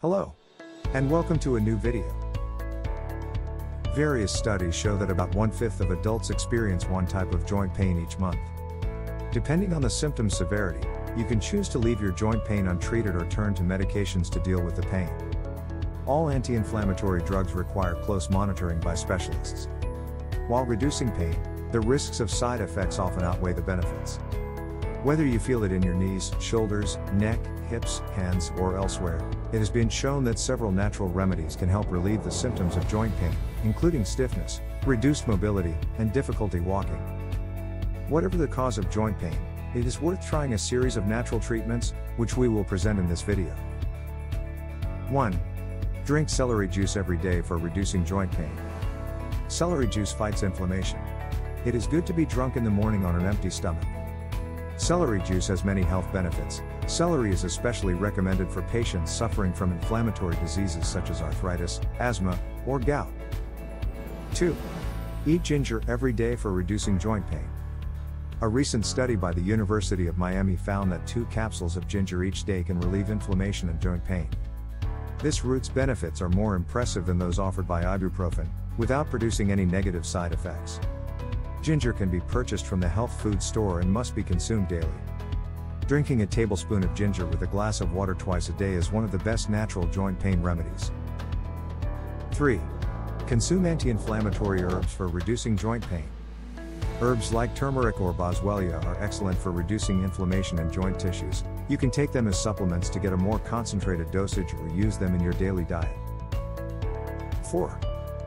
Hello, and welcome to a new video. Various studies show that about 1/5 of adults experience one type of joint pain each month. Depending on the symptom severity, you can choose to leave your joint pain untreated or turn to medications to deal with the pain. All anti-inflammatory drugs require close monitoring by specialists. While reducing pain, the risks of side effects often outweigh the benefits. Whether you feel it in your knees, shoulders, neck, hips, hands, or elsewhere, it has been shown that several natural remedies can help relieve the symptoms of joint pain, including stiffness, reduced mobility, and difficulty walking. Whatever the cause of joint pain, it is worth trying a series of natural treatments, which we will present in this video. 1. Drink celery juice every day for reducing joint pain. Celery juice fights inflammation. It is good to be drunk in the morning on an empty stomach. Celery juice has many health benefits. Celery is especially recommended for patients suffering from inflammatory diseases such as arthritis, asthma, or gout. 2. Eat ginger every day for reducing joint pain. A recent study by the University of Miami found that 2 capsules of ginger each day can relieve inflammation and joint pain. This root's benefits are more impressive than those offered by ibuprofen, without producing any negative side effects. Ginger can be purchased from the health food store and must be consumed daily. Drinking a tablespoon of ginger with a glass of water twice a day is one of the best natural joint pain remedies. 3. Consume anti-inflammatory herbs for reducing joint pain. Herbs like turmeric or boswellia are excellent for reducing inflammation in joint tissues. You can take them as supplements to get a more concentrated dosage or use them in your daily diet. 4.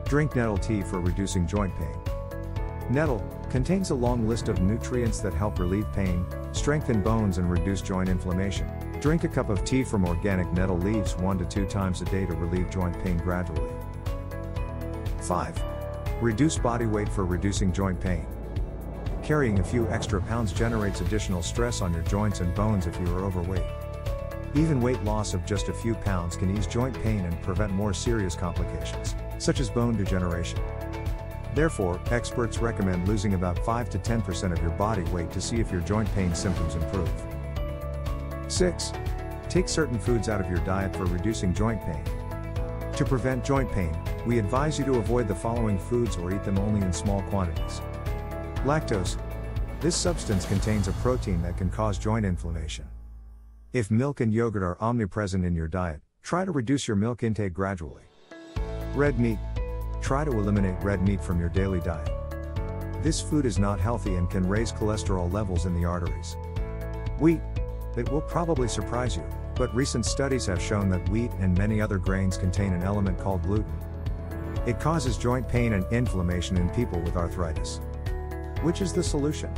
Drink nettle tea for reducing joint pain. Nettle contains a long list of nutrients that help relieve pain, strengthen bones, and reduce joint inflammation. Drink a cup of tea from organic nettle leaves 1 to 2 times a day to relieve joint pain gradually. 5. Reduce body weight for reducing joint pain. Carrying a few extra pounds generates additional stress on your joints and bones if you are overweight. Even weight loss of just a few pounds can ease joint pain and prevent more serious complications, such as bone degeneration. Therefore, experts recommend losing about 5 to 10% of your body weight to see if your joint pain symptoms improve. 6. Take certain foods out of your diet for reducing joint pain. To prevent joint pain, we advise you to avoid the following foods or eat them only in small quantities. Lactose. This substance contains a protein that can cause joint inflammation. If milk and yogurt are omnipresent in your diet, try to reduce your milk intake gradually. Red meat. Try to eliminate red meat from your daily diet. This food is not healthy and can raise cholesterol levels in the arteries. Wheat. It will probably surprise you, but recent studies have shown that wheat and many other grains contain an element called gluten. It causes joint pain and inflammation in people with arthritis. Which is the solution?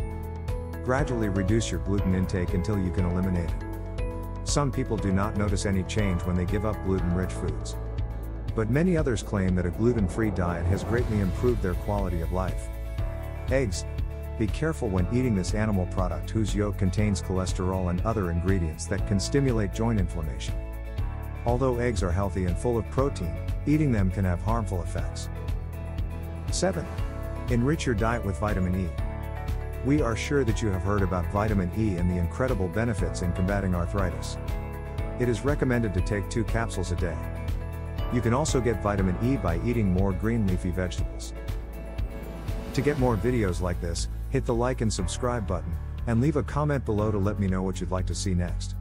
Gradually reduce your gluten intake until you can eliminate it. Some people do not notice any change when they give up gluten-rich foods. But many others claim that a gluten-free diet has greatly improved their quality of life. Eggs. Be careful when eating this animal product whose yolk contains cholesterol and other ingredients that can stimulate joint inflammation. Although eggs are healthy and full of protein, eating them can have harmful effects. 7. Enrich your diet with vitamin E. We are sure that you have heard about vitamin E and the incredible benefits in combating arthritis. It is recommended to take 2 capsules a day. You can also get vitamin E by eating more green leafy vegetables. To get more videos like this, hit the like and subscribe button, and leave a comment below to let me know what you'd like to see next.